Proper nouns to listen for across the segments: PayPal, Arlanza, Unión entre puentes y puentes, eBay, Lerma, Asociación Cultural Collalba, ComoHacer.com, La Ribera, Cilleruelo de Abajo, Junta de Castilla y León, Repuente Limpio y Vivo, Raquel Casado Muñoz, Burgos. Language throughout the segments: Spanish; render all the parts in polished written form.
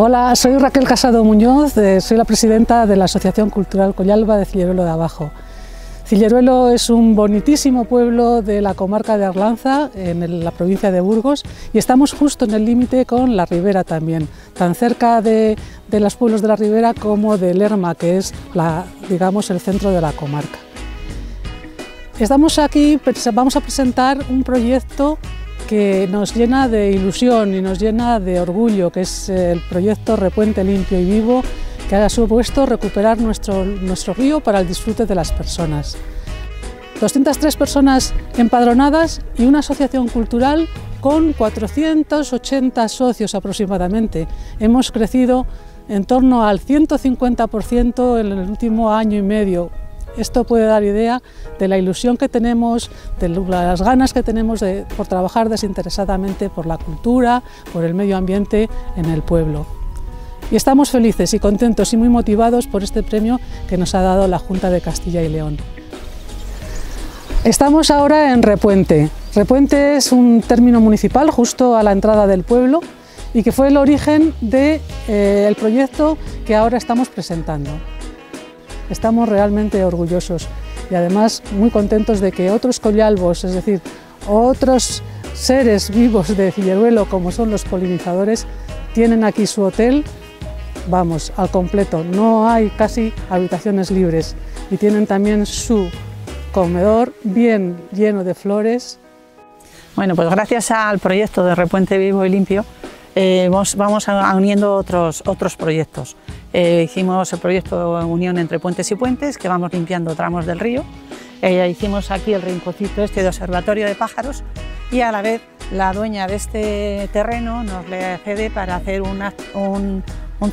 Hola, soy Raquel Casado Muñoz, soy la presidenta de la Asociación Cultural Collalba de Cilleruelo de Abajo. Cilleruelo es un bonitísimo pueblo de la comarca de Arlanza, en la provincia de Burgos, y estamos justo en el límite con La Ribera también, tan cerca de los pueblos de La Ribera como de Lerma, que es digamos, el centro de la comarca. Estamos aquí, vamos a presentar un proyecto que nos llena de ilusión y nos llena de orgullo, que es el proyecto Repuente Limpio y Vivo, que ha supuesto recuperar nuestro río para el disfrute de las personas. 203 personas empadronadas y una asociación cultural con 480 socios aproximadamente. Hemos crecido en torno al 150% en el último año y medio. Esto puede dar idea de la ilusión que tenemos, de las ganas que tenemos por trabajar desinteresadamente por la cultura, por el medio ambiente en el pueblo. Y estamos felices y contentos y muy motivados por este premio que nos ha dado la Junta de Castilla y León. Estamos ahora en Repuente. Repuente es un término municipal justo a la entrada del pueblo y que fue el origen del proyecto que ahora estamos presentando. Estamos realmente orgullosos y además muy contentos de que otros collalbos, es decir, otros seres vivos de Cilleruelo como son los polinizadores, tienen aquí su hotel. Vamos, al completo, no hay casi habitaciones libres y tienen también su comedor bien lleno de flores. Bueno, pues gracias al proyecto de Repuente Vivo y Limpio vamos uniendo otros proyectos. Hicimos el proyecto Unión entre Puentes y Puentes, que vamos limpiando tramos del río. Hicimos aquí el rinconcito este de observatorio de pájaros y a la vez la dueña de este terreno nos le cede para hacer un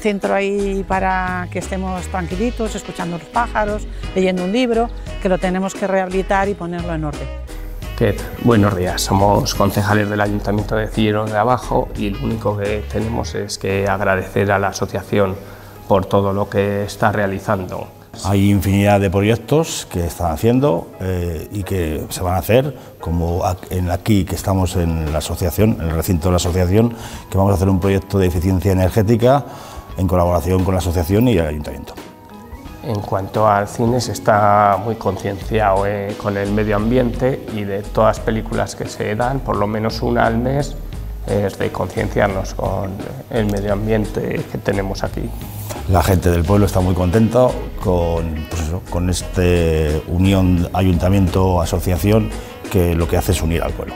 centro ahí para que estemos tranquilitos, escuchando los pájaros, leyendo un libro, que lo tenemos que rehabilitar y ponerlo en orden. ¿Qué tal? Buenos días, somos concejales del Ayuntamiento de Cilleruelo de Abajo y lo único que tenemos es que agradecer a la asociación por todo lo que está realizando. Hay infinidad de proyectos que están haciendo y que se van a hacer, como aquí que estamos en la asociación, en el recinto de la asociación, que vamos a hacer un proyecto de eficiencia energética en colaboración con la asociación y el ayuntamiento. En cuanto al cine, se está muy concienciado con el medio ambiente y de todas las películas que se dan, por lo menos una al mes, es de concienciarnos con el medio ambiente que tenemos aquí. La gente del pueblo está muy contenta con esta unión ayuntamiento-asociación que lo que hace es unir al pueblo.